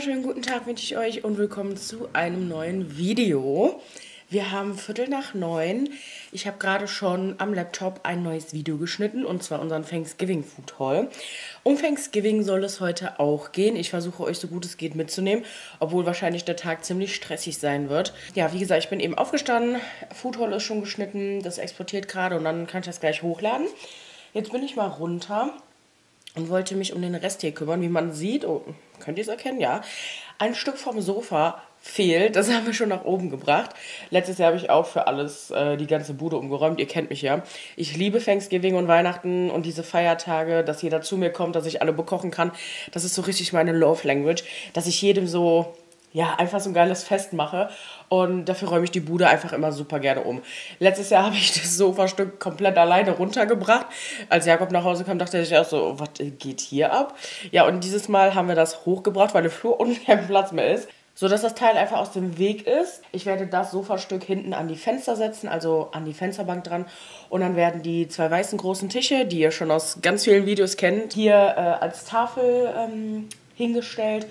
wunderschönen guten Tag wünsche ich euch und willkommen zu einem neuen Video. Wir haben 8:45. Ich habe gerade schon am Laptop ein neues Video geschnitten, und zwar unseren Thanksgiving Foodhaul. Um Thanksgiving soll es heute auch gehen. Ich versuche euch so gut es geht mitzunehmen, obwohl wahrscheinlich der Tag ziemlich stressig sein wird. Ja, wie gesagt, ich bin eben aufgestanden, Foodhaul ist schon geschnitten, das exportiert gerade und dann kann ich das gleich hochladen. Jetzt bin ich mal runter und wollte mich um den Rest hier kümmern. Wie man sieht, oh, könnt ihr es erkennen? Ja. Ein Stück vom Sofa fehlt. Das haben wir schon nach oben gebracht. Letztes Jahr habe ich auch für alles die ganze Bude umgeräumt. Ihr kennt mich ja. Ich liebe Thanksgiving und Weihnachten und diese Feiertage, dass jeder zu mir kommt, dass ich alle bekochen kann. Das ist so richtig meine Love Language, dass ich jedem so, ja, einfach so ein geiles Fest mache. Und dafür räume ich die Bude einfach immer super gerne um. Letztes Jahr habe ich das Sofastück komplett alleine runtergebracht. Als Jakob nach Hause kam, dachte ich auch so, was geht hier ab? Ja, und dieses Mal haben wir das hochgebracht, weil der Flur unten kein Platz mehr ist, sodass das Teil einfach aus dem Weg ist. Ich werde das Sofastück hinten an die Fenster setzen, also an die Fensterbank dran. Und dann werden die zwei weißen großen Tische, die ihr schon aus ganz vielen Videos kennt, hier als Tafel hingestellt.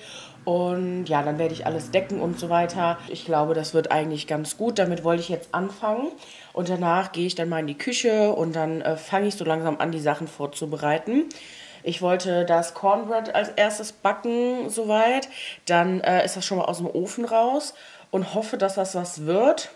Und ja, dann werde ich alles decken und so weiter. Ich glaube, das wird eigentlich ganz gut. Damit wollte ich jetzt anfangen. Und danach gehe ich dann mal in die Küche und dann fange ich so langsam an, die Sachen vorzubereiten. Ich wollte das Cornbread als erstes backen soweit. Dann ist das schon mal aus dem Ofen raus und hoffe, dass das was wird.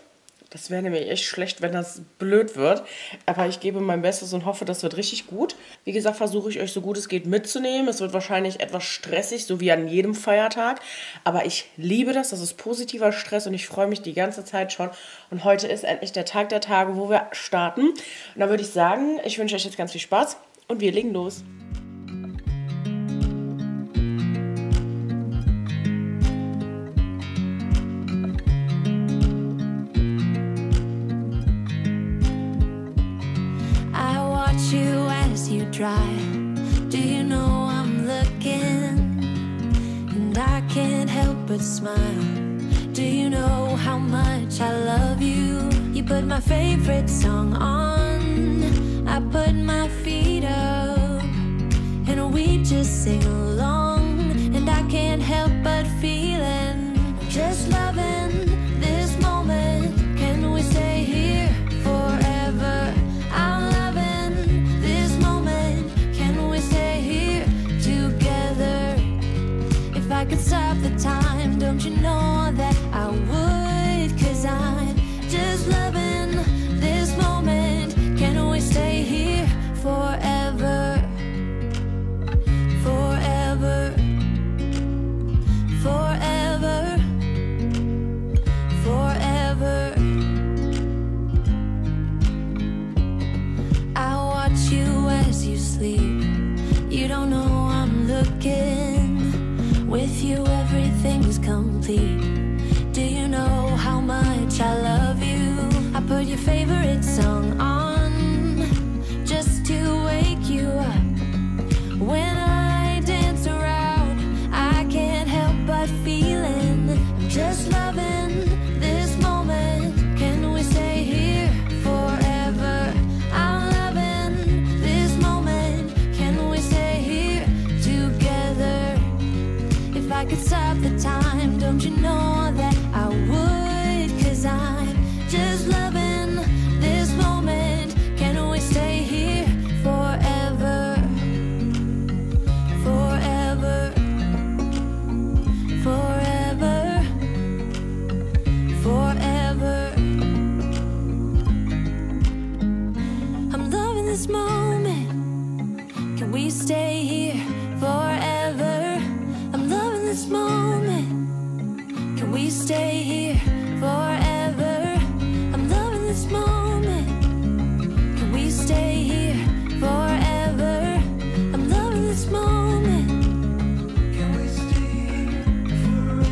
Das wäre nämlich echt schlecht, wenn das blöd wird. Aber ich gebe mein Bestes und hoffe, das wird richtig gut. Wie gesagt, versuche ich euch so gut es geht mitzunehmen. Es wird wahrscheinlich etwas stressig, so wie an jedem Feiertag. Aber ich liebe das. Das ist positiver Stress und ich freue mich die ganze Zeit schon. Und heute ist endlich der Tag der Tage, wo wir starten. Und dann würde ich sagen, ich wünsche euch jetzt ganz viel Spaß und wir legen los. Do you know I'm looking, and I can't help but smile? Do you know how much I love you? You put my favorite song on, I put my feet up, and we just sing along, and I can't help but feeling, just loving this moment. Can we stay here forever? I could stop the time, don't you know that I would? 'Cause I'm just loving this moment. Can we stay here forever? Forever. Forever. Forever. I watch you as you sleep. You don't know I'm looking. With you everything's complete. Do you know how much I love you? I put your favorite song on just to wake you up. When I dance around, I can't help but feeling just loving this moment. Can we stay here forever? I'm loving this moment. Can we stay here together? If I could stop the time, don't you know that I would? 'Cause I'm just loving this moment. Can we stay here forever? Forever. Forever. Forever. I'm loving this moment. Can we stay here forever? This moment, can we stay here forever? I'm loving this moment, can we stay here forever? I'm loving this moment, can we stay here forever?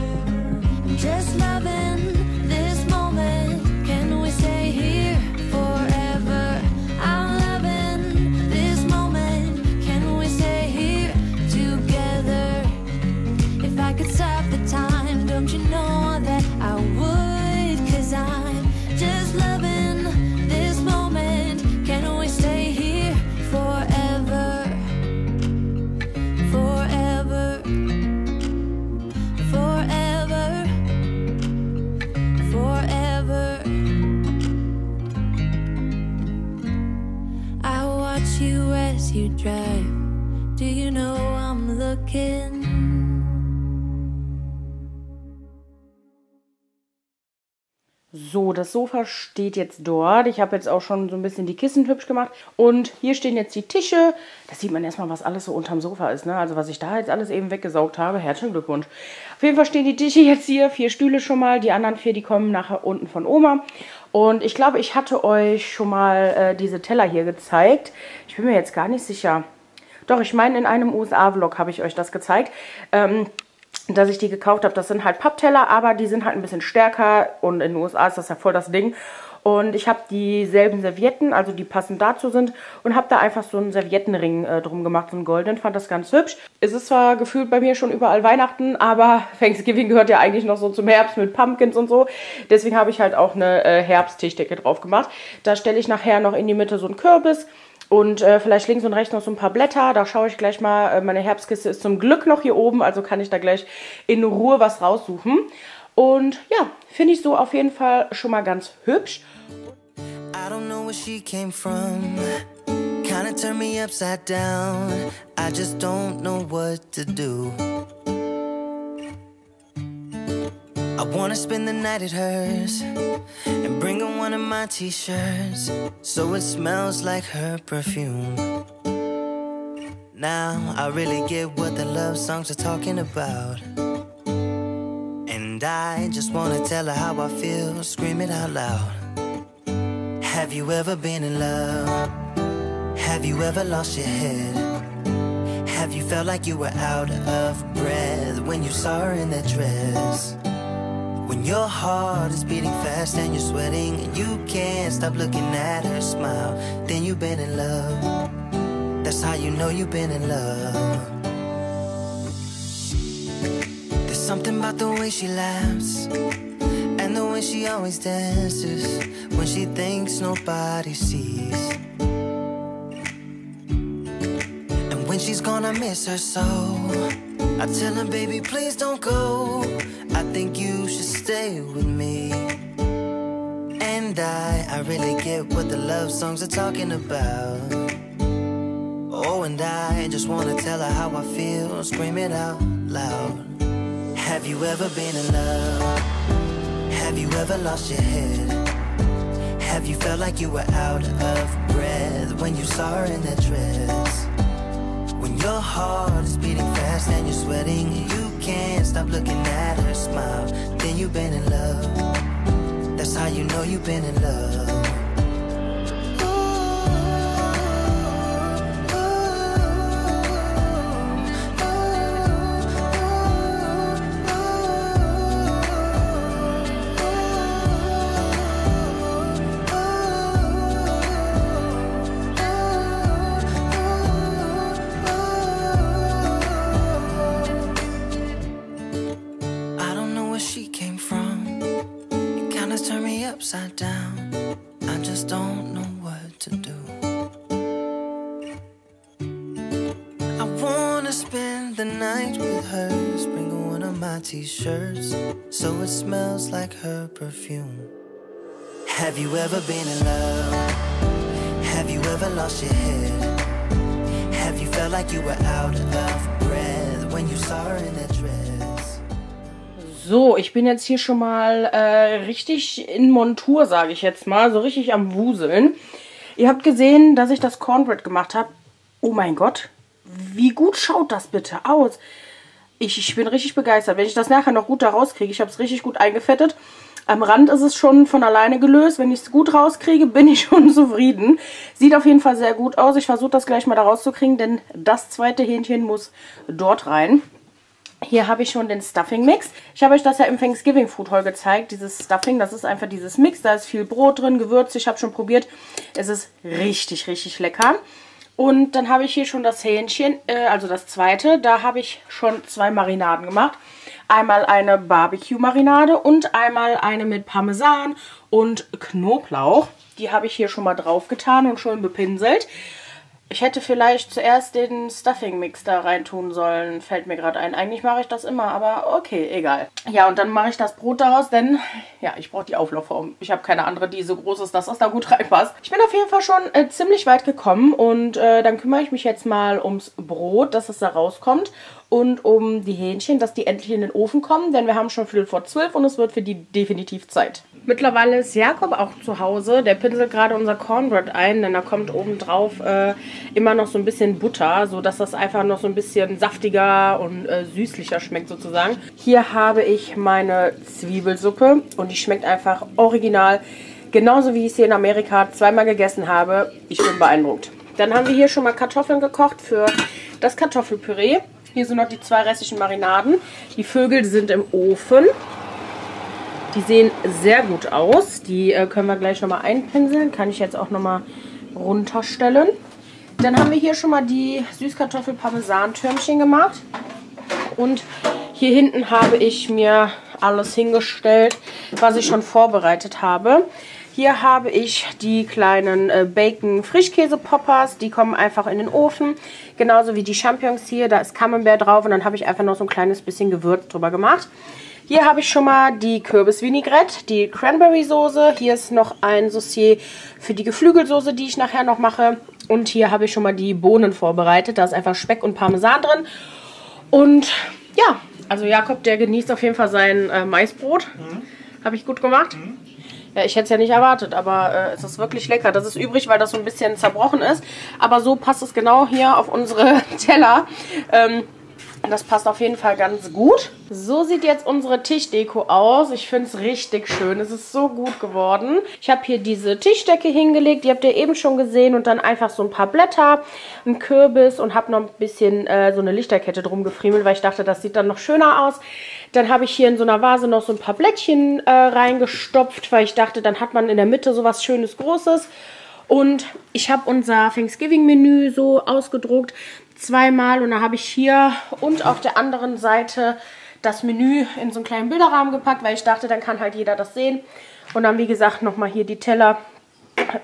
I'm just loving this moment, can we stay here forever? I'm loving this moment, can we stay here together? I could stop the time, don't you know that I would? 'Cause I'm just loving as you drive. Do you know I'm looking? So, das Sofa steht jetzt dort. Ich habe jetzt auch schon so ein bisschen die Kissen hübsch gemacht. Und hier stehen jetzt die Tische. Da sieht man erstmal, was alles so unterm Sofa ist, ne? Also was ich da jetzt alles eben weggesaugt habe. Herzlichen Glückwunsch. Auf jeden Fall stehen die Tische jetzt hier. 4 Stühle schon mal. Die anderen 4, die kommen nachher unten von Oma. Und ich glaube, ich hatte euch schon mal diese Teller hier gezeigt. Ich bin mir jetzt gar nicht sicher. Doch, ich meine, in einem USA-Vlog habe ich euch das gezeigt. Dass ich die gekauft habe. Das sind halt Pappteller, aber die sind halt ein bisschen stärker und in den USA ist das ja voll das Ding. Und ich habe dieselben Servietten, also die passend dazu sind, und habe da einfach so einen Serviettenring drum gemacht, so einen goldenen, fand das ganz hübsch. Es ist zwar gefühlt bei mir schon überall Weihnachten, aber Thanksgiving gehört ja eigentlich noch so zum Herbst mit Pumpkins und so. Deswegen habe ich halt auch eine Herbsttischdecke drauf gemacht. Da stelle ich nachher noch in die Mitte so einen Kürbis. Und vielleicht links und rechts noch so ein paar Blätter. Da schaue ich gleich mal. Meine Herbstkiste ist zum Glück noch hier oben. Also kann ich da gleich in Ruhe was raussuchen. Und ja, finde ich so auf jeden Fall schon mal ganz hübsch. I don't know where she came from. Kinda turned me upside down. I just don't know what to do. I wanna spend the night at hers and bring her one of my t-shirts so it smells like her perfume. Now I really get what the love songs are talking about, and I just wanna tell her how I feel, scream it out loud. Have you ever been in love? Have you ever lost your head? Have you felt like you were out of breath when you saw her in that dress? When your heart is beating fast and you're sweating and you can't stop looking at her smile, then you've been in love. That's how you know you've been in love. There's something about the way she laughs and the way she always dances when she thinks nobody sees. And when she's gone, I miss her so. I tell her, baby, please don't go. I think you should stay with me. And I really get what the love songs are talking about. Oh, and I just wanna tell her how I feel, scream it out loud. Have you ever been in love? Have you ever lost your head? Have you felt like you were out of breath when you saw her in that dress? When your heart is beating fast and you're sweating and you can't stop looking at her smile, then you've been in love. That's how you know you've been in love. T-shirts, so it smells like her perfume. Have you ever been in love? Have you ever lost your head? Have you felt like you were out of breath when you saw her in that dress? So, ich bin jetzt hier schon mal richtig in Montur, sage ich jetzt mal, so richtig am Wuseln. Ihr habt gesehen, dass ich das Cornbread gemacht habe. Oh mein Gott, wie gut schaut das bitte aus? Ich bin richtig begeistert. Wenn ich das nachher noch gut da rauskriege, ich habe es richtig gut eingefettet. Am Rand ist es schon von alleine gelöst. Wenn ich es gut rauskriege, bin ich schon zufrieden. Sieht auf jeden Fall sehr gut aus. Ich versuche das gleich mal da rauszukriegen, denn das zweite Hähnchen muss dort rein. Hier habe ich schon den Stuffing-Mix. Ich habe euch das ja im Thanksgiving Foodhaul gezeigt. Dieses Stuffing, das ist einfach dieses Mix. Da ist viel Brot drin, Gewürze. Ich habe schon probiert. Es ist richtig, richtig lecker. Und dann habe ich hier schon das Hähnchen, also das zweite. Da habe ich schon 2 Marinaden gemacht. Einmal eine Barbecue-Marinade und einmal eine mit Parmesan und Knoblauch. Die habe ich hier schon mal drauf getan und schon bepinselt. Ich hätte vielleicht zuerst den Stuffing-Mix da reintun sollen, fällt mir gerade ein. Eigentlich mache ich das immer, aber okay, egal. Ja, und dann mache ich das Brot daraus, denn ja, ich brauche die Auflaufform. Ich habe keine andere, die so groß ist, dass das da gut reinpasst. Ich bin auf jeden Fall schon ziemlich weit gekommen und dann kümmere ich mich jetzt mal ums Brot, dass es da rauskommt. Und um die Hähnchen, dass die endlich in den Ofen kommen, denn wir haben schon 11:45 und es wird für die definitiv Zeit. Mittlerweile ist Jakob auch zu Hause. Der pinselt gerade unser Cornbread ein, denn da kommt obendrauf immer noch so ein bisschen Butter, sodass das einfach noch so ein bisschen saftiger und süßlicher schmeckt sozusagen. Hier habe ich meine Zwiebelsuppe und die schmeckt einfach original. Genauso wie ich sie in Amerika zweimal gegessen habe. Ich bin beeindruckt. Dann haben wir hier schon mal Kartoffeln gekocht für das Kartoffelpüree. Hier sind noch die zwei restlichen Marinaden. Die Vögel sind im Ofen. Die sehen sehr gut aus. Die können wir gleich nochmal einpinseln. Kann ich jetzt auch nochmal runterstellen. Dann haben wir hier schon mal die Süßkartoffel-Parmesan-Türmchen gemacht. Und hier hinten habe ich mir alles hingestellt, was ich schon vorbereitet habe. Hier habe ich die kleinen Bacon-Frischkäse-Poppers, die kommen einfach in den Ofen, genauso wie die Champignons hier, da ist Camembert drauf und dann habe ich einfach noch so ein kleines bisschen Gewürz drüber gemacht. Hier habe ich schon mal die Kürbis-Vinaigrette, die Cranberry-Soße, hier ist noch ein Saucier für die Geflügelsoße, die ich nachher noch mache und hier habe ich schon mal die Bohnen vorbereitet, da ist einfach Speck und Parmesan drin und ja, also Jakob, der genießt auf jeden Fall sein Maisbrot, habe ich gut gemacht. Ja, ich hätte es ja nicht erwartet, aber es ist wirklich lecker. Das ist übrig, weil das so ein bisschen zerbrochen ist. Aber so passt es genau hier auf unsere Teller. Das passt auf jeden Fall ganz gut. So sieht jetzt unsere Tischdeko aus. Ich finde es richtig schön. Es ist so gut geworden. Ich habe hier diese Tischdecke hingelegt. Die habt ihr eben schon gesehen. Und dann einfach so ein paar Blätter, einen Kürbis und habe noch ein bisschen so eine Lichterkette drum gefriemelt, weil ich dachte, das sieht dann noch schöner aus. Dann habe ich hier in so einer Vase noch so ein paar Blättchen reingestopft, weil ich dachte, dann hat man in der Mitte so was Schönes, Großes. Und ich habe unser Thanksgiving-Menü so ausgedruckt. Zweimal und da habe ich hier und auf der anderen Seite das Menü in so einen kleinen Bilderrahmen gepackt, weil ich dachte, dann kann halt jeder das sehen. Und dann, wie gesagt, nochmal hier die Teller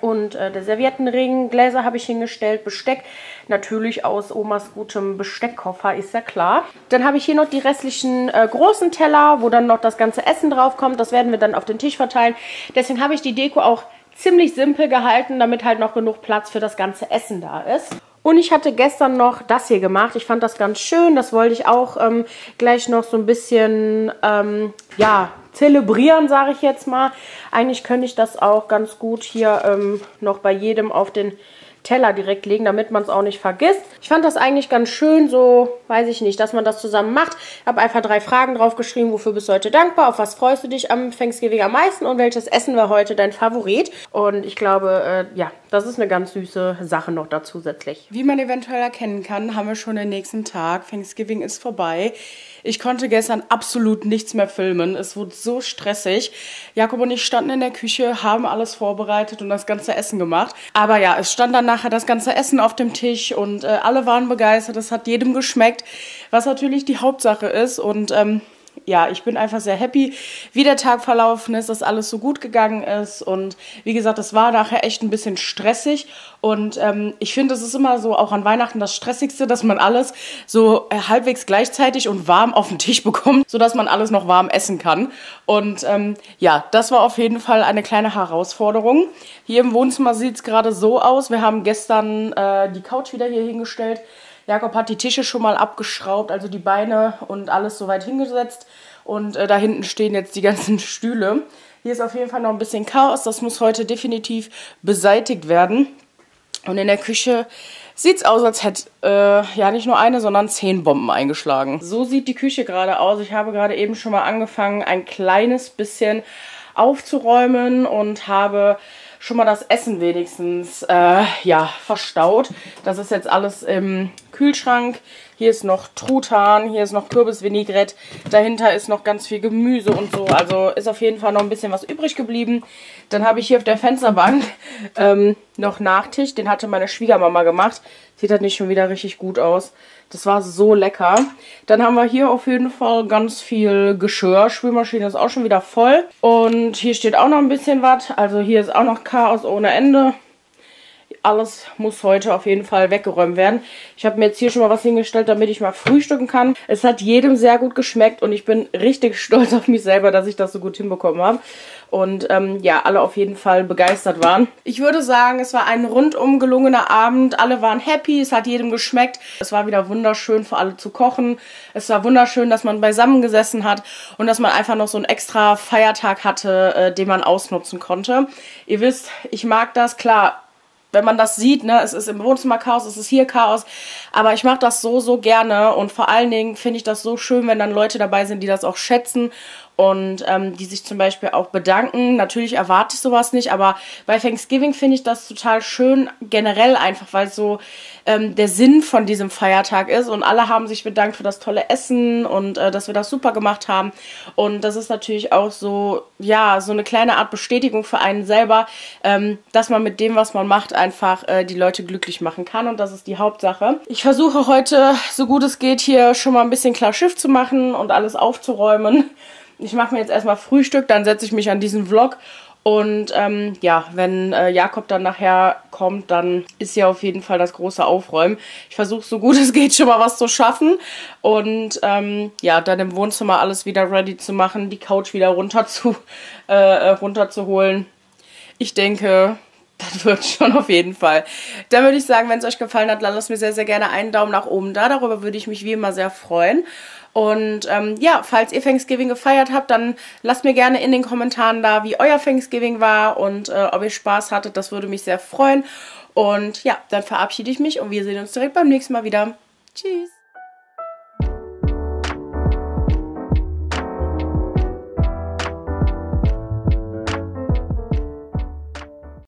und der Serviettenring. Gläser habe ich hingestellt, Besteck. Natürlich aus Omas gutem Besteckkoffer, ist ja klar. Dann habe ich hier noch die restlichen großen Teller, wo dann noch das ganze Essen drauf kommt. Das werden wir dann auf den Tisch verteilen. Deswegen habe ich die Deko auch ziemlich simpel gehalten, damit halt noch genug Platz für das ganze Essen da ist. Und ich hatte gestern noch das hier gemacht. Ich fand das ganz schön. Das wollte ich auch gleich noch so ein bisschen, ja, zelebrieren, sage ich jetzt mal. Eigentlich könnte ich das auch ganz gut hier noch bei jedem auf den Teller direkt legen, damit man es auch nicht vergisst. Ich fand das eigentlich ganz schön, so, weiß ich nicht, dass man das zusammen macht. Ich habe einfach 3 Fragen draufgeschrieben. Wofür bist du heute dankbar? Auf was freust du dich am Thanksgiving am meisten? Und welches Essen war heute dein Favorit? Und ich glaube, ja, das ist eine ganz süße Sache noch da zusätzlich. Wie man eventuell erkennen kann, haben wir schon den nächsten Tag. Thanksgiving ist vorbei. Ich konnte gestern absolut nichts mehr filmen. Es wurde so stressig. Jakob und ich standen in der Küche, haben alles vorbereitet und das ganze Essen gemacht. Aber ja, es stand dann nachher das ganze Essen auf dem Tisch und alle waren begeistert. Es hat jedem geschmeckt, was natürlich die Hauptsache ist. Und ja, ich bin einfach sehr happy, wie der Tag verlaufen ist, dass alles so gut gegangen ist. Und wie gesagt, es war nachher echt ein bisschen stressig. Und ich finde, es ist immer so, auch an Weihnachten das Stressigste, dass man alles so halbwegs gleichzeitig und warm auf den Tisch bekommt, sodass man alles noch warm essen kann. Und ja, das war auf jeden Fall eine kleine Herausforderung. Hier im Wohnzimmer sieht es gerade so aus. Wir haben gestern die Couch wieder hier hingestellt. Jakob hat die Tische schon mal abgeschraubt, also die Beine und alles soweit hingesetzt. Und da hinten stehen jetzt die ganzen Stühle. Hier ist auf jeden Fall noch ein bisschen Chaos. Das muss heute definitiv beseitigt werden. Und in der Küche sieht's aus, als hätte ja nicht nur eine, sondern 10 Bomben eingeschlagen. So sieht die Küche gerade aus. Ich habe gerade eben schon mal angefangen, ein kleines bisschen aufzuräumen und habe schon mal das Essen wenigstens ja, verstaut. Das ist jetzt alles im Kühlschrank. Hier ist noch Truthahn, hier ist noch Kürbisvinaigrette. Dahinter ist noch ganz viel Gemüse und so. Also ist auf jeden Fall noch ein bisschen was übrig geblieben. Dann habe ich hier auf der Fensterbank noch Nachtisch. Den hatte meine Schwiegermama gemacht. Sieht halt nicht schon wieder richtig gut aus. Das war so lecker. Dann haben wir hier auf jeden Fall ganz viel Geschirr. Spülmaschine ist auch schon wieder voll. Und hier steht auch noch ein bisschen was. Also hier ist auch noch Chaos ohne Ende. alles muss heute auf jeden Fall weggeräumt werden. Ich habe mir jetzt hier schon mal was hingestellt, damit ich mal frühstücken kann. Es hat jedem sehr gut geschmeckt und ich bin richtig stolz auf mich selber, dass ich das so gut hinbekommen habe. Und ja, alle auf jeden Fall begeistert waren. Ich würde sagen, es war ein rundum gelungener Abend. Alle waren happy, es hat jedem geschmeckt. Es war wieder wunderschön für alle zu kochen. Es war wunderschön, dass man beisammen gesessen hat und dass man einfach noch so einen extra Feiertag hatte, den man ausnutzen konnte. Ihr wisst, ich mag das, klar, wenn man das sieht, ne, es ist im Wohnzimmer Chaos, es ist hier Chaos, aber ich mache das so, so gerne und vor allen Dingen finde ich das so schön, wenn dann Leute dabei sind, die das auch schätzen und die sich zum Beispiel auch bedanken. Natürlich erwarte ich sowas nicht, aber bei Thanksgiving finde ich das total schön, generell einfach, weil so der Sinn von diesem Feiertag ist und alle haben sich bedankt für das tolle Essen und dass wir das super gemacht haben und das ist natürlich auch so, ja, so eine kleine Art Bestätigung für einen selber, dass man mit dem, was man macht, einfach die Leute glücklich machen kann und das ist die Hauptsache. Ich versuche heute, so gut es geht, hier schon mal ein bisschen klar Schiff zu machen und alles aufzuräumen. Ich mache mir jetzt erstmal Frühstück, dann setze ich mich an diesen Vlog und ja, wenn Jakob dann nachher kommt, dann ist ja auf jeden Fall das große Aufräumen. Ich versuche, so gut es geht, schon mal was zu schaffen und ja, dann im Wohnzimmer alles wieder ready zu machen, die Couch wieder runterzuholen. Ich denke, das wird schon auf jeden Fall. Dann würde ich sagen, wenn es euch gefallen hat, dann lasst mir sehr, sehr gerne einen Daumen nach oben da. Darüber würde ich mich wie immer sehr freuen. Und ja, falls ihr Thanksgiving gefeiert habt, dann lasst mir gerne in den Kommentaren da, wie euer Thanksgiving war und ob ihr Spaß hattet. Das würde mich sehr freuen. Und ja, dann verabschiede ich mich und wir sehen uns direkt beim nächsten Mal wieder. Tschüss!